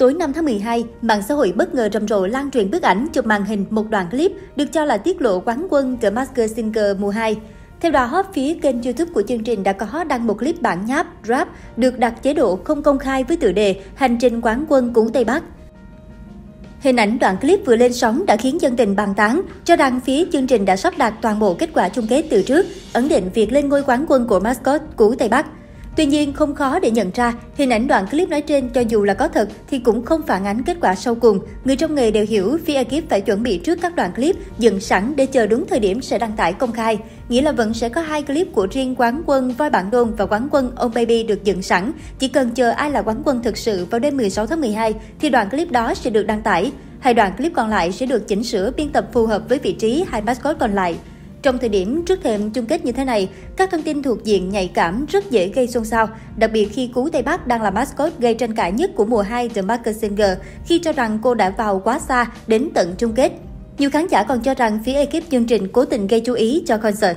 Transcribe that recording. Tối 5 tháng 12, mạng xã hội bất ngờ rầm rộ lan truyền bức ảnh chụp màn hình một đoạn clip được cho là tiết lộ quán quân The Masked Singer mùa 2. Theo đó, phía kênh YouTube của chương trình đã có đăng một clip bản nháp rap được đặt chế độ không công khai với tựa đề Hành trình quán quân Cú Tây Bắc. Hình ảnh đoạn clip vừa lên sóng đã khiến dân tình bàn tán, cho rằng phía chương trình đã sắp đặt toàn bộ kết quả chung kết từ trước, ấn định việc lên ngôi quán quân của mascot Cú Tây Bắc. Tuy nhiên, không khó để nhận ra, hình ảnh đoạn clip nói trên cho dù là có thật thì cũng không phản ánh kết quả sau cùng. Người trong nghề đều hiểu, phía ekip phải chuẩn bị trước các đoạn clip, dựng sẵn để chờ đúng thời điểm sẽ đăng tải công khai. Nghĩa là vẫn sẽ có hai clip của riêng quán quân Voi Bản Đôn và quán quân Ông Baby được dựng sẵn. Chỉ cần chờ ai là quán quân thực sự vào đêm 16 tháng 12 thì đoạn clip đó sẽ được đăng tải. Hai đoạn clip còn lại sẽ được chỉnh sửa biên tập phù hợp với vị trí hai mascot còn lại. Trong thời điểm trước thềm chung kết như thế này, các thông tin thuộc diện nhạy cảm rất dễ gây xôn xao, đặc biệt khi Cú Tây Bắc đang là mascot gây tranh cãi nhất của mùa 2 The Masked Singer khi cho rằng cô đã vào quá xa đến tận chung kết. Nhiều khán giả còn cho rằng phía ekip chương trình cố tình gây chú ý cho concert.